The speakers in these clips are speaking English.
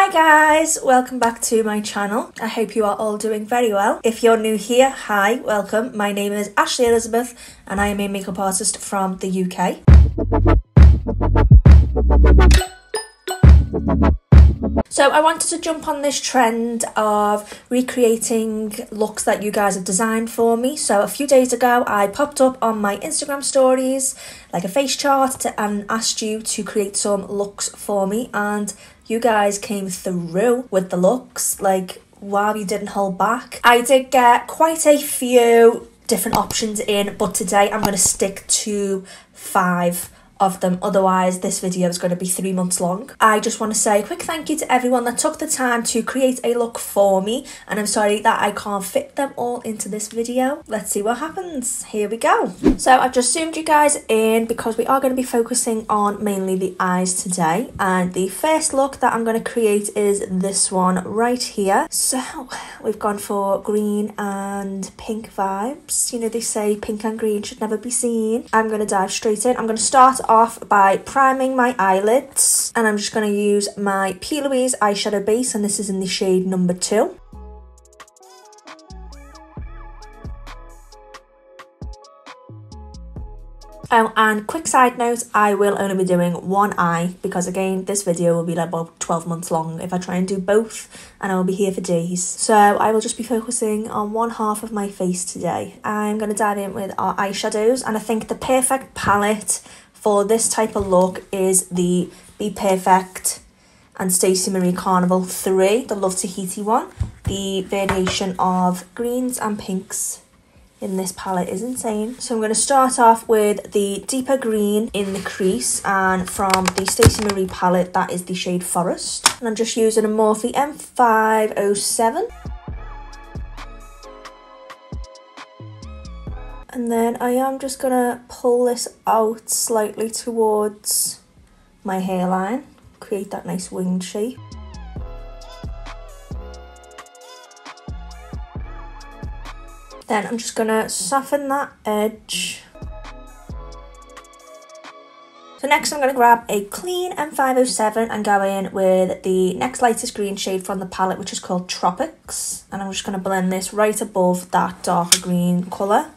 Hi guys, welcome back to my channel. I hope you are all doing very well. If you're new here, hi, welcome. My name is Ashley Elizabeth and I am a makeup artist from the UK. So I wanted to jump on this trend of recreating looks that you guys have designed for me. So a few days ago, I popped up on my Instagram stories, like a face chart, and asked you to create some looks for me. And you guys came through with the looks, like, wow, you didn't hold back. I did get quite a few different options in, but today I'm going to stick to 5 of them, otherwise this video is going to be 3 months long. I just want to say a quick thank you to everyone that took the time to create a look for me, and I'm sorry that I can't fit them all into this video. Let's see what happens. Here we go. So I've just zoomed you guys in because we are going to be focusing on mainly the eyes today, and the first look that I'm going to create is this one right here. So we've gone for green and pink vibes. You know, they say pink and green should never be seen. I'm going to dive straight in. I'm going to start off by priming my eyelids, and I'm just going to use my P.Louise eyeshadow base, and this is in the shade number 2. Oh, and quick side note, I will only be doing one eye because, again, this video will be like about 12 months long if I try and do both, and I will be here for days. So I will just be focusing on one half of my face today. I'm going to dive in with our eyeshadows, and I think the perfect palette for this type of look is the BPerfect and Stacey Marie Carnival 3, the Love Tahiti one. The variation of greens and pinks in this palette is insane. So I'm going to start off with the deeper green in the crease, and from the Stacey Marie palette, that is the shade Forest. And I'm just using a Morphe M507. And then I am just going to pull this out slightly towards my hairline, create that nice winged shape. Then I'm just going to soften that edge. So next I'm going to grab a clean M507 and go in with the next lightest green shade from the palette, which is called Tropics. And I'm just going to blend this right above that darker green colour.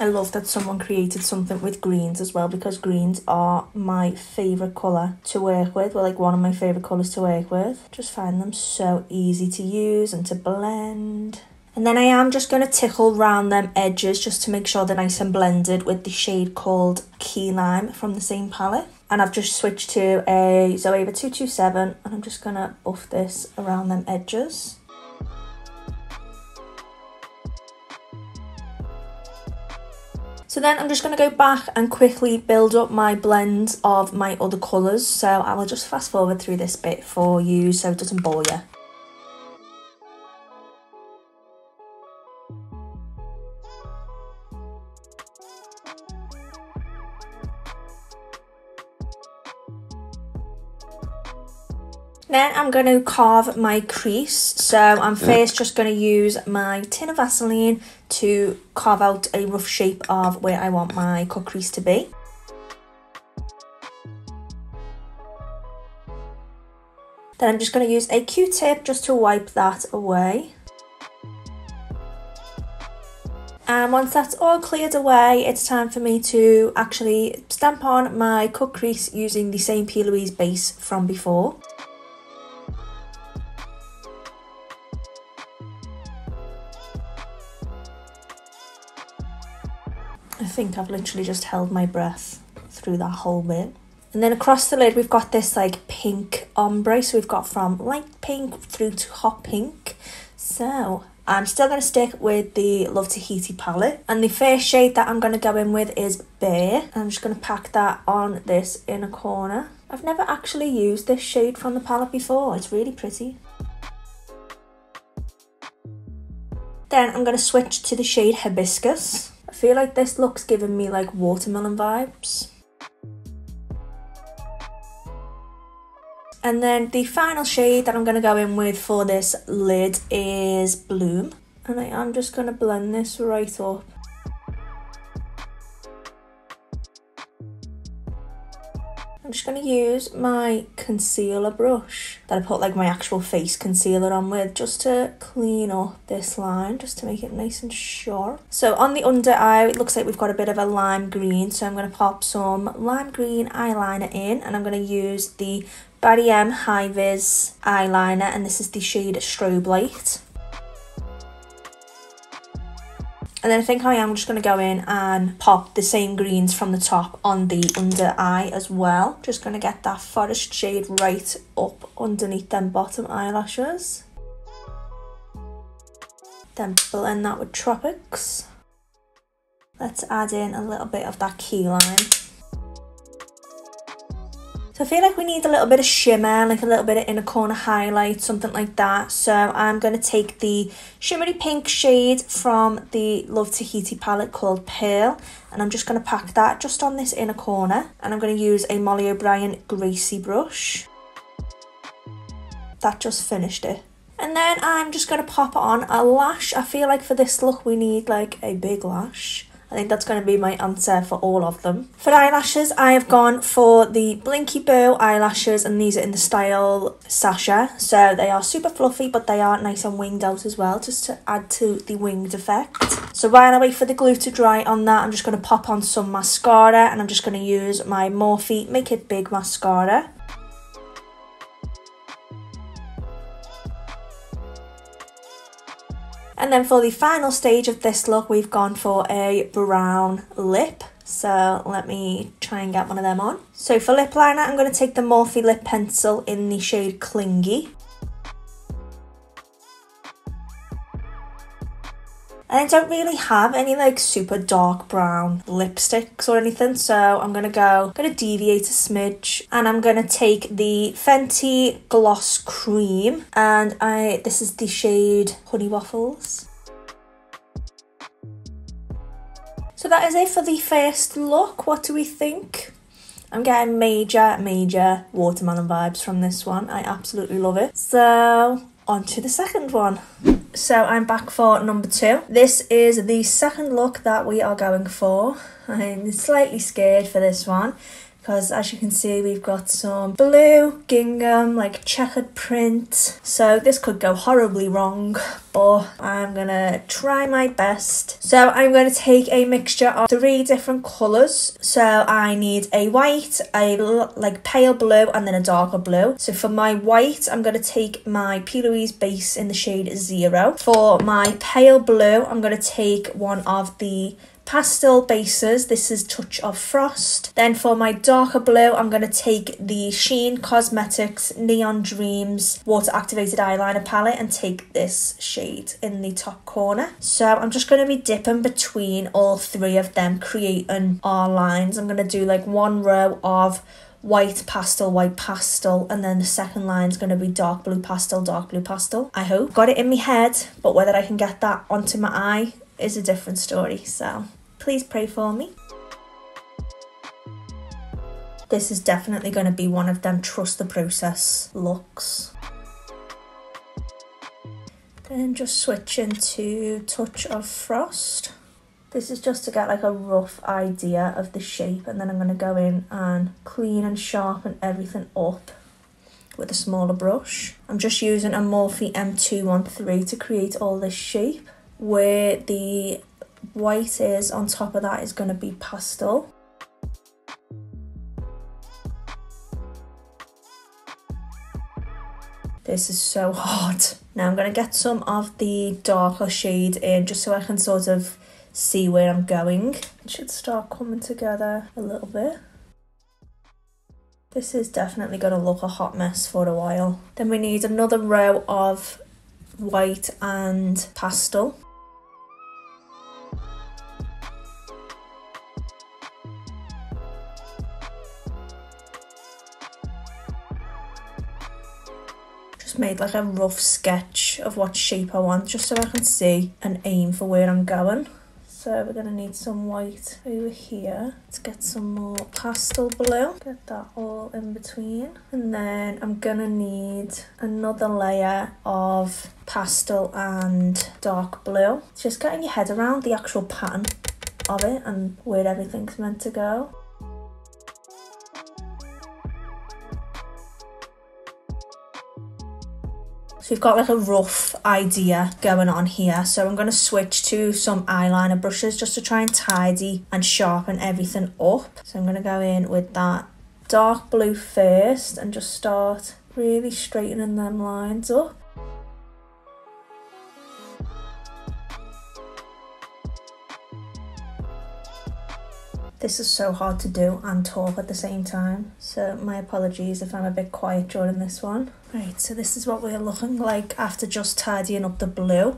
I love that someone created something with greens as well, because greens are my favourite colour to work with, or like one of my favourite colours to work with. Just find them so easy to use and to blend. And then I am just going to tickle round them edges just to make sure they're nice and blended with the shade called Key Lime from the same palette. And I've just switched to a Zoeva 227, and I'm just going to buff this around them edges. So then I'm just going to go back and quickly build up my blend of my other colours. So I will just fast forward through this bit for you so it doesn't bore you. Then I'm going to carve my crease, so I'm first just going to use my tin of Vaseline to carve out a rough shape of where I want my cut crease to be. Then I'm just going to use a Q-tip just to wipe that away. And once that's all cleared away, it's time for me to actually stamp on my cut crease using the same P.Louise base from before. I think I've literally just held my breath through that whole bit. And then across the lid we've got this like pink ombre, so we've got from light pink through to hot pink. So I'm still going to stick with the Love Tahiti palette, and the first shade that I'm going to go in with is Bear. I'm just going to pack that on this inner corner. I've never actually used this shade from the palette before. It's really pretty. Then I'm going to switch to the shade Hibiscus. I feel like this look's giving me like watermelon vibes. And then the final shade that I'm going to go in with for this lid is Bloom. And I am just going to blend this right up. I'm just going to use my concealer brush that I put like my actual face concealer on with, just to clean up this line, just to make it nice and short. So on the under eye, it looks like we've got a bit of a lime green, so I'm going to pop some lime green eyeliner in, and I'm going to use the Barry M High Vis eyeliner, and this is the shade Strobe Light. And then I think I am just going to go in and pop the same greens from the top on the under eye as well. Just going to get that forest shade right up underneath them bottom eyelashes. Then blend that with Tropics. Let's add in a little bit of that key line. So I feel like we need a little bit of shimmer, like a little bit of inner corner highlight, something like that. So I'm going to take the shimmery pink shade from the Love Tahiti palette called Pearl, and I'm just going to pack that just on this inner corner. And I'm going to use a Mollie O'Brien Gracie brush. That just finished it. And then I'm just going to pop on a lash. I feel like for this look we need like a big lash. I think that's going to be my answer for all of them. For eyelashes, I have gone for the Blinky Bow eyelashes, and these are in the style Sasha. So they are super fluffy, but they are nice and winged out as well, just to add to the winged effect. So while I wait for the glue to dry on that, I'm just going to pop on some mascara, and I'm just going to use my Morphe Make It Big mascara. And then for the final stage of this look, we've gone for a brown lip. So let me try and get one of them on. So for lip liner, I'm going to take the Morphe Lip Pencil in the shade Clingy. And I don't really have any like super dark brown lipsticks or anything, so I'm going to deviate a smidge, and I'm going to take the Fenty Gloss Cream, and this is the shade Honey Waffles. So that is it for the first look. What do we think? I'm getting major watermelon vibes from this one. I absolutely love it. So on to the second one. So I'm back for number two. This is the second look that we are going for. I'm slightly scared for this one because, as you can see, we've got some blue gingham, like checkered print. So this could go horribly wrong, but I'm gonna try my best. So I'm gonna take a mixture of three different colors. So I need a white, a like pale blue, and then a darker blue. So for my white, I'm gonna take my P.Louise base in the shade 0. For my pale blue, I'm gonna take one of the pastel bases. This is Touch of Frost. Then for my darker blue, I'm going to take the Sheen Cosmetics Neon Dreams Water Activated Eyeliner Palette and take this shade in the top corner. So I'm just going to be dipping between all three of them, creating our lines. I'm going to do like one row of white pastel, and then the second line is going to be dark blue pastel, I hope. Got it in my head, but whether I can get that onto my eye is a different story, so please pray for me. This is definitely going to be one of them trust the process looks. Then just switch into Touch of Frost. This is just to get like a rough idea of the shape, and then I'm going to go in and clean and sharpen everything up with a smaller brush. I'm just using a Morphe M213 to create all this shape. Where the white is on top of that is going to be pastel. This is so hard. Now I'm going to get some of the darker shade in just so I can sort of see where I'm going. It should start coming together a little bit. This is definitely going to look a hot mess for a while. Then we need another row of white and pastel. Made like a rough sketch of what shape I want, just so I can see and aim for where I'm going. So we're going to need some white over here. Let's get some more pastel blue, get that all in between, and then I'm going to need another layer of pastel and dark blue. It's just getting your head around the actual pattern of it and where everything's meant to go. So we've got like a rough idea going on here. So I'm going to switch to some eyeliner brushes just to try and tidy and sharpen everything up. So I'm going to go in with that dark blue first and just start really straightening them lines up. This is so hard to do and talk at the same time, so my apologies if I'm a bit quiet during this one. Right, so this is what we're looking like after just tidying up the blue.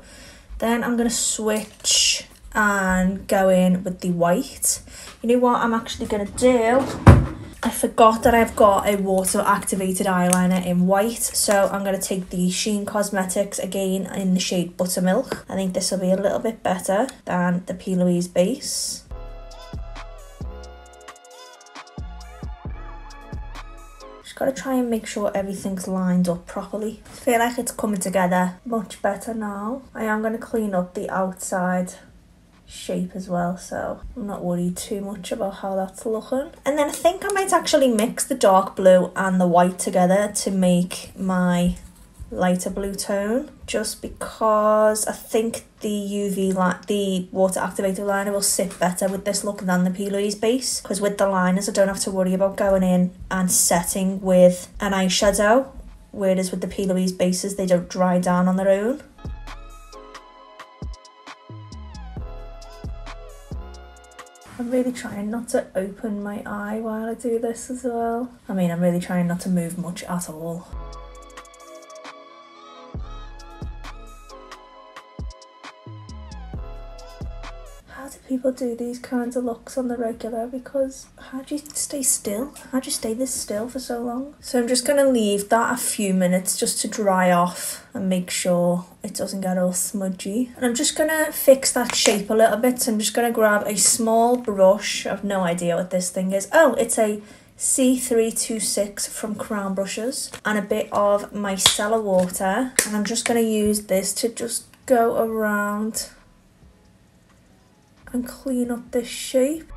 Then I'm going to switch and go in with the white. You know what I'm actually going to do? I forgot that I've got a water activated eyeliner in white, so I'm going to take the Sheen Cosmetics again in the shade Buttermilk. I think this will be a little bit better than the P.Louise base. Gotta try and make sure everything's lined up properly. I feel like it's coming together much better now. I am going to clean up the outside shape as well, so I'm not worried too much about how that's looking. And then I think I might actually mix the dark blue and the white together to make my lighter blue tone, just because I think the UV light, the water activated liner, will sit better with this look than the P.Louise base, because with the liners I don't have to worry about going in and setting with an eyeshadow, whereas with the P.Louise bases they don't dry down on their own. I'm really trying not to open my eye while I do this as well. I mean, I'm really trying not to move much at all. People do these kinds of looks on the regular, because how do you stay still? How do you stay this still for so long? So I'm just going to leave that a few minutes just to dry off and make sure it doesn't get all smudgy. And I'm just going to fix that shape a little bit. So I'm just going to grab a small brush. I have no idea what this thing is. Oh, it's a C326 from Crown Brushes, and a bit of micellar water. And I'm just going to use this to just go around and clean up this shape.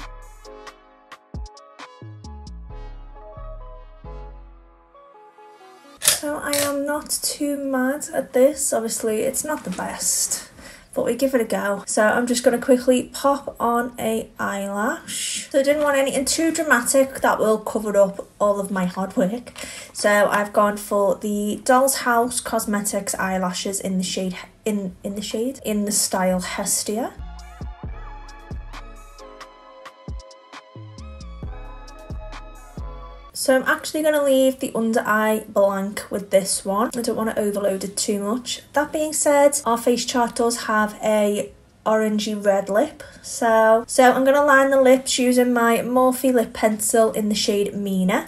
So I am not too mad at this. Obviously it's not the best, but we give it a go. So I'm just going to quickly pop on a eyelash. So I didn't want anything too dramatic that will cover up all of my hard work. So I've gone for the Doll's House Cosmetics eyelashes in the shade in the style Hestia. So I'm actually going to leave the under eye blank with this one. I don't want to overload it too much. That being said, our face chart does have a orangey red lip. So I'm going to line the lips using my Morphe lip pencil in the shade Mina.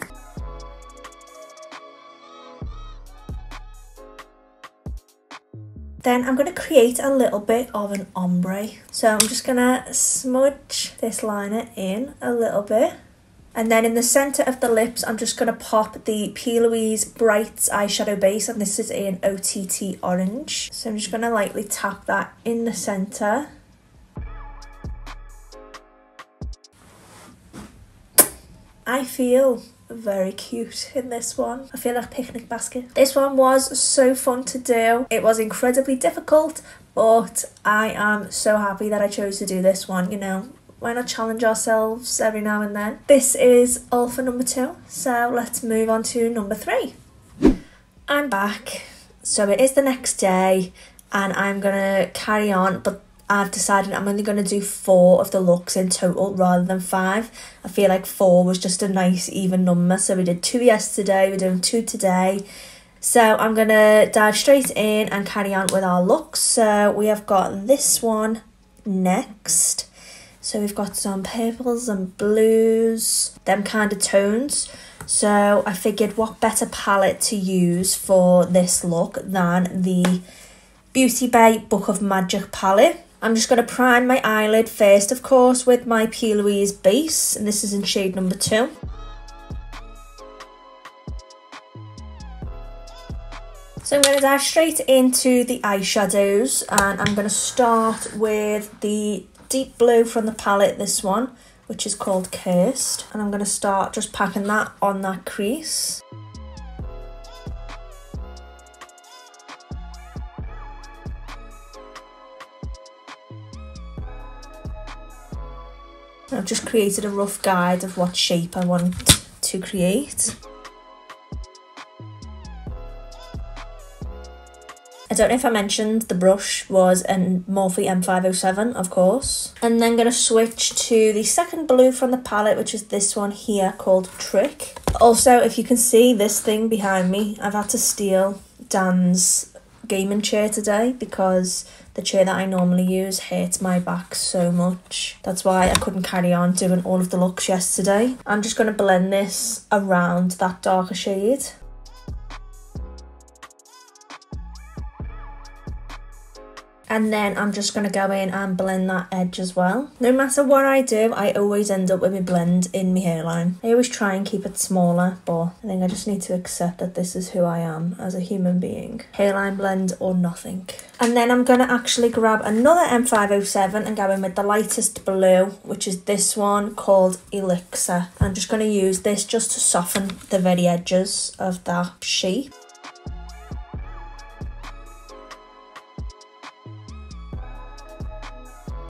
Then I'm going to create a little bit of an ombre. So I'm just going to smudge this liner in a little bit. And then in the centre of the lips, I'm just going to pop the P.Louise Bright's eyeshadow base, and this is in OTT Orange. So I'm just going to lightly tap that in the centre. I feel very cute in this one. I feel like a picnic basket. This one was so fun to do. It was incredibly difficult, but I am so happy that I chose to do this one, you know. Why not challenge ourselves every now and then? This is all for number 2, so let's move on to number 3. I'm back. So it is the next day, and I'm gonna carry on, but I've decided I'm only gonna do 4 of the looks in total rather than 5. I feel like 4 was just a nice even number, so we did 2 yesterday, we're doing 2 today. So I'm gonna dive straight in and carry on with our looks. So we have got this one next. So we've got some purples and blues, them kind of tones. So I figured what better palette to use for this look than the Beauty Bay Book of Magic palette. I'm just going to prime my eyelid first, of course, with my P.Louise base. And this is in shade number 2. So I'm going to dive straight into the eyeshadows, and I'm going to start with the deep blue from the palette, this one, which is called Cursed, and I'm going to start just packing that on that crease. just created a rough guide of what shape I want to create. I don't know if I mentioned the brush was a Morphe M507, of course. And then going to switch to the second blue from the palette, which is this one here called Trick. Also, if you can see this thing behind me, I've had to steal Dan's gaming chair today because the chair that I normally use hurts my back so much. That's why I couldn't carry on doing all of the looks yesterday. I'm just going to blend this around that darker shade. And then I'm just going to go in and blend that edge as well. No matter what I do, I always end up with my blend in my hairline. I always try and keep it smaller, but I think I just need to accept that this is who I am as a human being. Hairline blend or nothing. And then I'm going to actually grab another M507 and go in with the lightest blue, which is this one called Elixir. I'm just going to use this just to soften the very edges of that shape.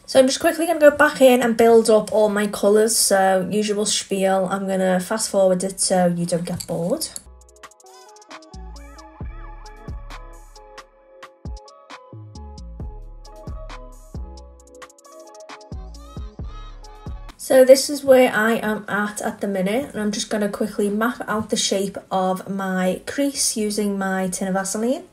So I'm just quickly going to go back in and build up all my colours, so usual spiel, I'm going to fast forward it so you don't get bored. So this is where I am at the minute, and I'm just going to quickly map out the shape of my crease using my tin of Vaseline.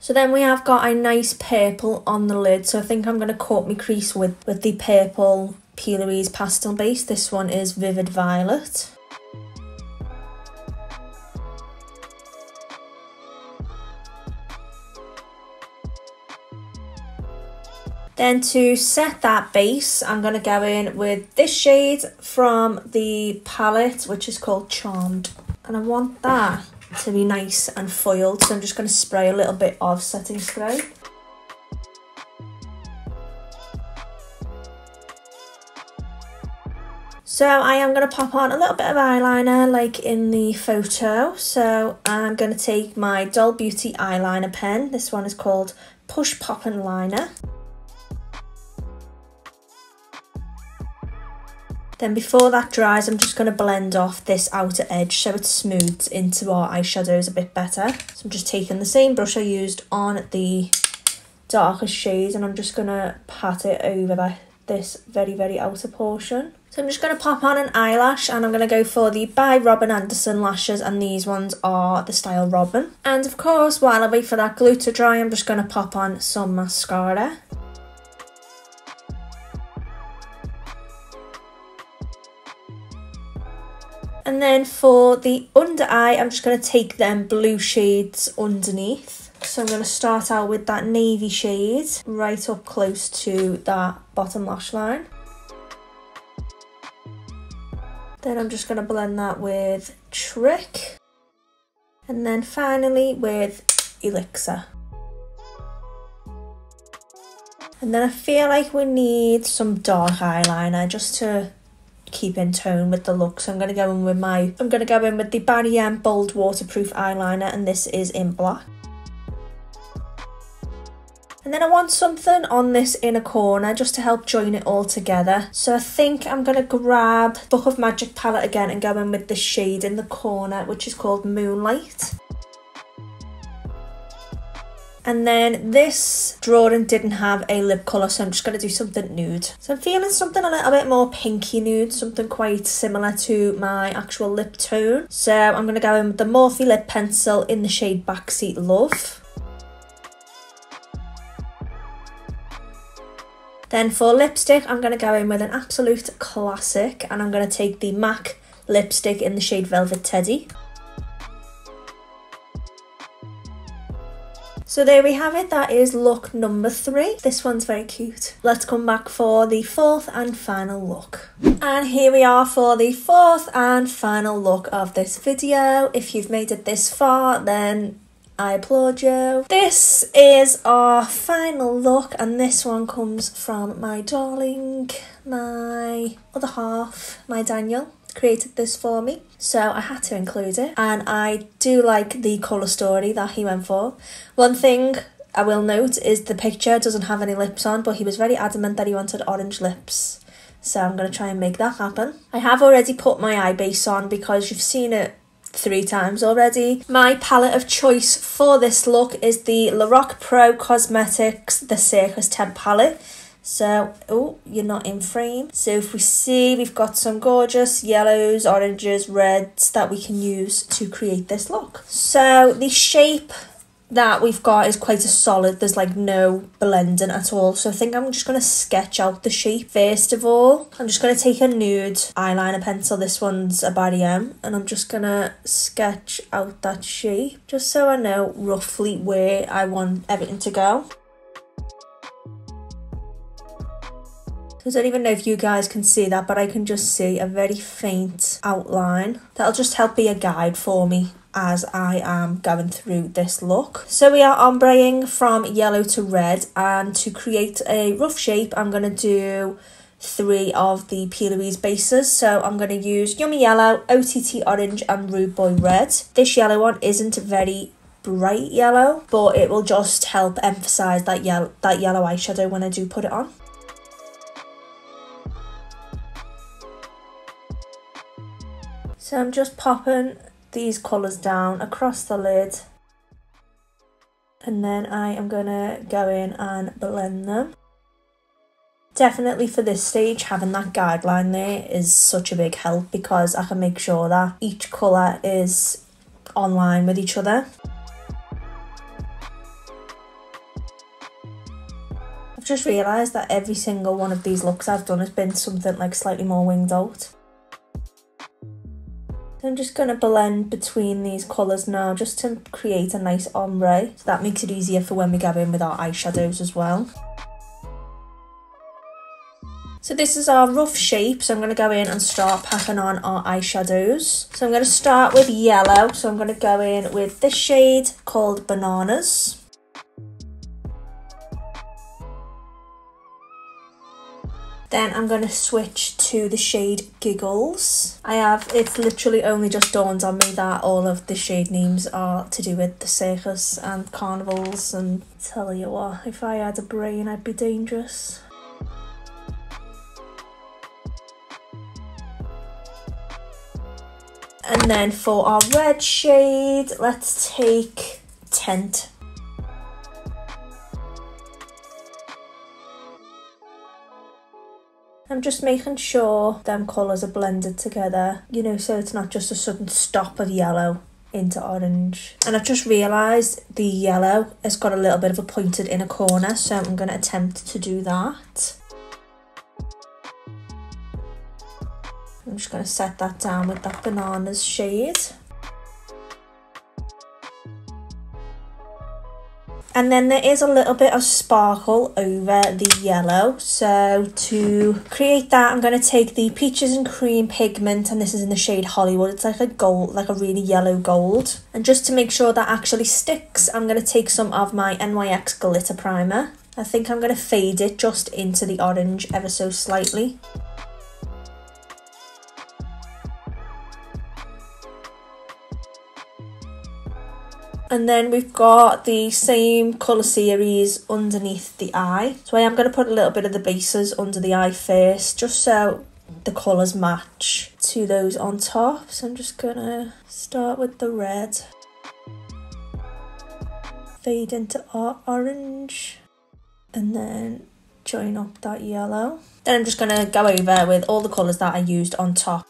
So then we have got a nice purple on the lid, so I think I'm going to coat my crease with the purple P.Louise pastel base. This one is Vivid Violet. Then to set that base, I'm going to go in with this shade from the palette, which is called Charmed. And I want that to be nice and foiled, so I'm just going to spray a little bit of setting spray. So I am going to pop on a little bit of eyeliner like in the photo. So I'm going to take my Doll Beauty eyeliner pen. This one is called Push Pop and Liner. Then before that dries, I'm just going to blend off this outer edge so it smooths into our eyeshadows a bit better. So I'm just taking the same brush I used on the darker shades, and I'm just going to pat it over this very, very outer portion. So I'm just going to pop on an eyelash, and I'm going to go for the By Robin Anderson lashes, and these ones are the style Robin. And of course, while I wait for that glue to dry, I'm just going to pop on some mascara. And then for the under eye, I'm just going to take them blue shades underneath. So I'm going to start out with that navy shade right up close to that bottom lash line. Then I'm just going to blend that with Trick. And then finally with Elixir. And then I feel like we need some dark eyeliner just to keep in tone with the look, so I'm gonna go in with the Barry M bold waterproof eyeliner, and this is in black. And then I want something on this inner corner just to help join it all together, so I think I'm gonna grab Book of Magic palette again and go in with the shade in the corner, which is called Moonlight. And then this drawing didn't have a lip colour, so I'm just going to do something nude. So I'm feeling something a little bit more pinky nude, something quite similar to my actual lip tone. So I'm going to go in with the Morphe lip pencil in the shade Backseat Love. Then for lipstick, I'm going to go in with an absolute classic, and I'm going to take the MAC lipstick in the shade Velvet Teddy. So there we have it, that is look number 3. This one's very cute. Let's come back for the fourth and final look. And here we are for the fourth and final look of this video. If you've made it this far, then I applaud you. This is our final look, and this one comes from my darling, my other half, my Daniel. Created this for me, so I had to include it, and I do like the colour story that he went for. One thing I will note is the picture doesn't have any lips on, but he was very adamant that he wanted orange lips. So I'm going to try and make that happen. I have already put my eye base on because you've seen it 3 times already. My palette of choice for this look is the Laroc Pro Cosmetics The Circus 10 palette. So, oh, you're not in frame. So if we see, we've got some gorgeous yellows, oranges, reds that we can use to create this look. So the shape that we've got is quite a solid. There's like no blending at all. So I think I'm just going to sketch out the shape. First of all, I'm just going to take a nude eyeliner pencil. This one's a Barry M. And I'm just going to sketch out that shape just so I know roughly where I want everything to go. I don't even know if you guys can see that, but I can just see a very faint outline. That'll just help be a guide for me as I am going through this look. So we are ombreing from yellow to red, and to create a rough shape, I'm going to do 3 of the P.Louise bases. So I'm going to use Yummy Yellow, OTT Orange and Rude Boy Red. This yellow one isn't very bright yellow, but it will just help emphasize that yellow eyeshadow when I do put it on. So I'm just popping these colours down across the lid, and then I am going to go in and blend them. Definitely for this stage, having that guideline there is such a big help because I can make sure that each colour is in line with each other. I've just realised that every single one of these looks I've done has been something like slightly more winged out. I'm just going to blend between these colours now just to create a nice ombre. So that makes it easier for when we go in with our eyeshadows as well. So this is our rough shape, so I'm going to go in and start packing on our eyeshadows. So I'm going to start with yellow, so I'm going to go in with this shade called Bananas. Then I'm going to switch to the shade Giggles. It's literally only just dawned on me that all of the shade names are to do with the circus and carnivals, and tell you what, if I had a brain I'd be dangerous. And then for our red shade, let's take Tent. I'm just making sure them colours are blended together, you know, so it's not just a sudden stop of yellow into orange. And I've just realised the yellow has got a little bit of a pointed inner corner, so I'm going to attempt to do that. I'm just going to set that down with that Bananas shade. And then there is a little bit of sparkle over the yellow. So to create that, I'm going to take the Peaches and Cream pigment, and this is in the shade Hollywood. It's like a gold, like a really yellow gold. And just to make sure that actually sticks, I'm going to take some of my NYX glitter primer. I think I'm going to fade it just into the orange ever so slightly. And then we've got the same colour series underneath the eye. So I am going to put a little bit of the bases under the eye first, just so the colours match to those on top. So I'm just going to start with the red. Fade into our orange. And then join up that yellow. Then I'm just going to go over with all the colours that I used on top.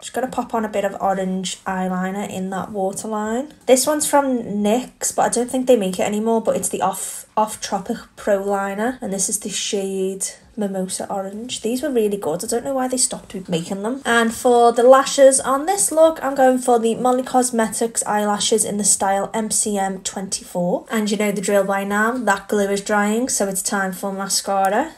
Just going to pop on a bit of orange eyeliner in that waterline. This one's from NYX, but I don't think they make it anymore, but it's the Off Tropic Pro Liner, and this is the shade Mimosa Orange. These were really good. I don't know why they stopped making them. And for the lashes on this look, I'm going for the Mollie Cosmetics eyelashes in the style MCM 24, and you know the drill by now, that glue is drying, so it's time for mascara.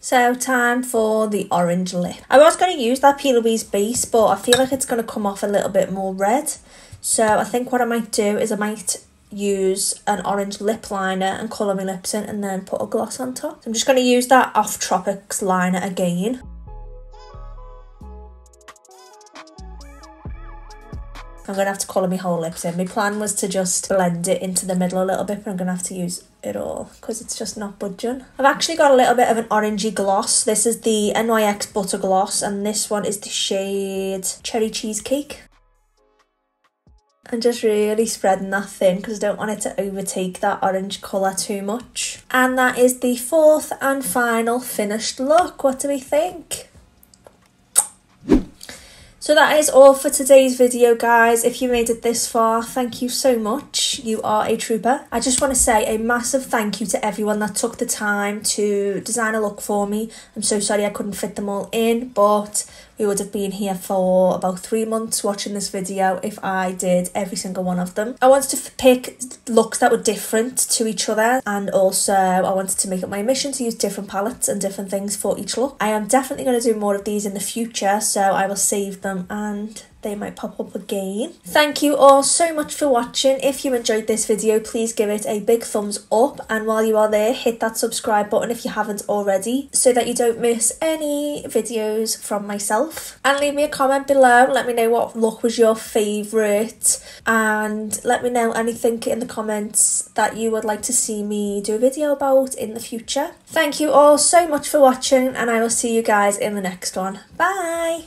So time for the orange lip. I was going to use that P.Louise base, but I feel like it's going to come off a little bit more red. So I think what I might do is I might use an orange lip liner and colour my lips in and then put a gloss on top. So I'm just going to use that Off Tropics liner again. I'm going to have to colour my whole lips in. My plan was to just blend it into the middle a little bit, but I'm going to have to use it all because it's just not budging. I've actually got a little bit of an orangey gloss. This is the NYX Butter Gloss and this one is the shade Cherry Cheesecake. And just really spreading that thin because I don't want it to overtake that orange colour too much. And that is the fourth and final finished look. What do we think? So that is all for today's video, guys. If you made it this far, thank you so much. You are a trooper. I just want to say a massive thank you to everyone that took the time to design a look for me. I'm so sorry I couldn't fit them all in, but we would have been here for about 3 months watching this video if I did every single one of them. I wanted to pick looks that were different to each other, and also I wanted to make it my mission to use different palettes and different things for each look. I am definitely going to do more of these in the future, so I will save them and they might pop up again. Thank you all so much for watching. If you enjoyed this video, please give it a big thumbs up, and while you are there, hit that subscribe button if you haven't already so that you don't miss any videos from myself. And leave me a comment below, let me know what look was your favourite, and let me know anything in the comments that you would like to see me do a video about in the future. Thank you all so much for watching, and I will see you guys in the next one. Bye!